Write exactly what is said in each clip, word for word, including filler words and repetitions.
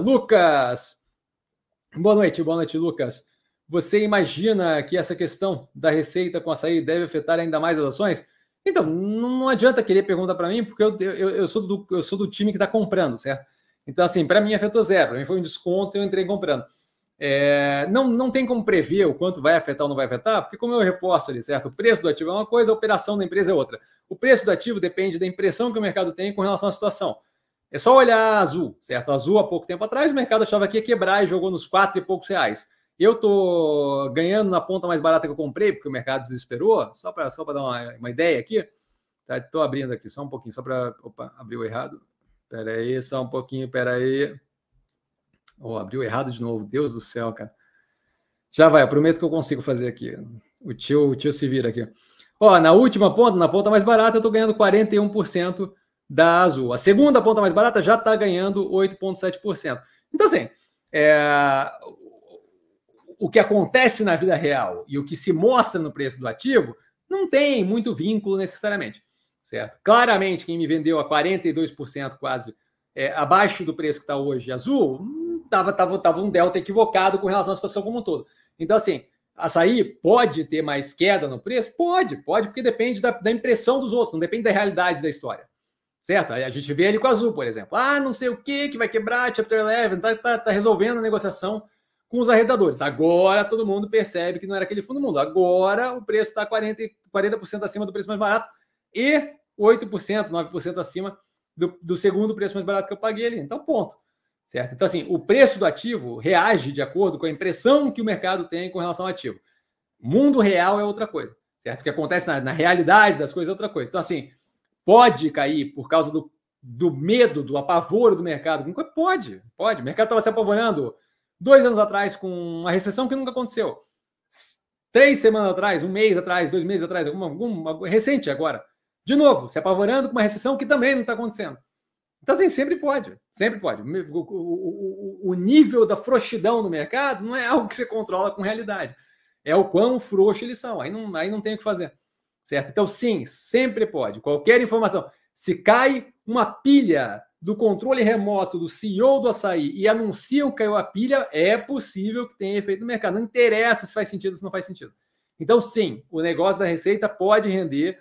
Lucas! Boa noite, boa noite, Lucas. Você imagina que essa questão da receita com açaí deve afetar ainda mais as ações? Então, não adianta querer perguntar para mim, porque eu, eu, eu, sou do, eu sou do time que está comprando, certo? Então, assim, para mim afetou zero. Para mim foi um desconto e eu entrei comprando. É, não, não tem como prever o quanto vai afetar ou não vai afetar, porque como eu reforço ali, certo? O preço do ativo é uma coisa, a operação da empresa é outra. O preço do ativo depende da impressão que o mercado tem com relação à situação. É só olhar a Azul, certo? A Azul, há pouco tempo atrás, o mercado achava que ia quebrar e jogou nos quatro e poucos reais. Eu estou ganhando na ponta mais barata que eu comprei, porque o mercado desesperou, só para só para dar uma, uma ideia aqui. Estou tá, abrindo aqui só um pouquinho, só para... Opa, abriu errado. Espera aí, só um pouquinho, espera aí. Oh, abriu errado de novo, Deus do céu, cara. Já vai, eu prometo que eu consigo fazer aqui. O tio, o tio se vira aqui. Ó, oh, na última ponta, na ponta mais barata, eu estou ganhando quarenta e um por cento. Da Azul. A segunda ponta mais barata já está ganhando oito vírgula sete por cento. Então, assim, é... o que acontece na vida real e o que se mostra no preço do ativo não tem muito vínculo necessariamente, certo? Claramente, quem me vendeu a quarenta e dois por cento quase é, abaixo do preço que está hoje Azul, estava tava, tava um delta equivocado com relação à situação como um todo. Então, assim, açaí pode ter mais queda no preço? Pode, pode, porque depende da, da impressão dos outros, não depende da realidade da história. Certo? A gente vê ele com a Azul, por exemplo. Ah, não sei o que que vai quebrar, Chapter eleven, tá, tá, tá resolvendo a negociação com os arrendadores. Agora todo mundo percebe que não era aquele fundo do mundo. Agora o preço está quarenta por cento acima do preço mais barato e oito por cento, nove por cento acima do, do segundo preço mais barato que eu paguei ali. Então, ponto. Certo? Então, assim, o preço do ativo reage de acordo com a impressão que o mercado tem com relação ao ativo. Mundo real é outra coisa. Certo? O que acontece na, na realidade das coisas é outra coisa. Então, assim... Pode cair por causa do, do medo, do apavoro do mercado? Pode, pode. O mercado estava se apavorando dois anos atrás com uma recessão que nunca aconteceu. Três semanas atrás, um mês atrás, dois meses atrás, alguma, alguma recente agora. De novo, se apavorando com uma recessão que também não está acontecendo. Então, assim, sempre pode, sempre pode. O, o, o nível da frouxidão do mercado não é algo que você controla com realidade. É o quão frouxo eles são. Aí não, aí não tem o que fazer. Certo? Então, sim, sempre pode. Qualquer informação. Se cai uma pilha do controle remoto do C E O do açaí e anunciam que caiu a pilha, é possível que tenha efeito no mercado. Não interessa se faz sentido ou se não faz sentido. Então, sim, o negócio da receita pode render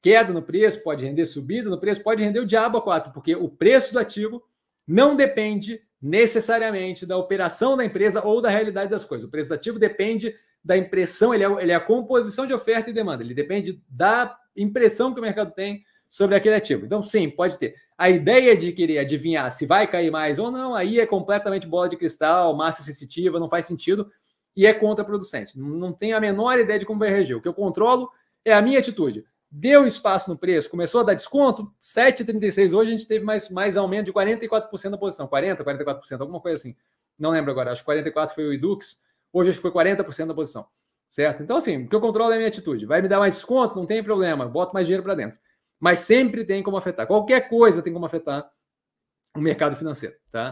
queda no preço, pode render subida no preço, pode render o diabo a quatro, porque o preço do ativo não depende necessariamente da operação da empresa ou da realidade das coisas. O preço do ativo depende... da impressão, ele é, ele é a composição de oferta e demanda, ele depende da impressão que o mercado tem sobre aquele ativo. Então, sim, pode ter. A ideia de querer adivinhar se vai cair mais ou não, aí é completamente bola de cristal, massa sensitiva, não faz sentido e é contraproducente. Não tenho a menor ideia de como vai reagir. O que eu controlo é a minha atitude. Deu espaço no preço, começou a dar desconto, sete e trinta e seis hoje a gente teve mais, mais aumento de quarenta e quatro por cento da posição, quarenta, quarenta e quatro por cento, alguma coisa assim. Não lembro agora, acho que quarenta e quatro por cento foi o Edux, hoje acho que foi quarenta por cento da posição, certo? Então, assim, o que eu controlo é a minha atitude. Vai me dar mais desconto? Não tem problema, boto mais dinheiro para dentro. Mas sempre tem como afetar. Qualquer coisa tem como afetar o mercado financeiro, tá?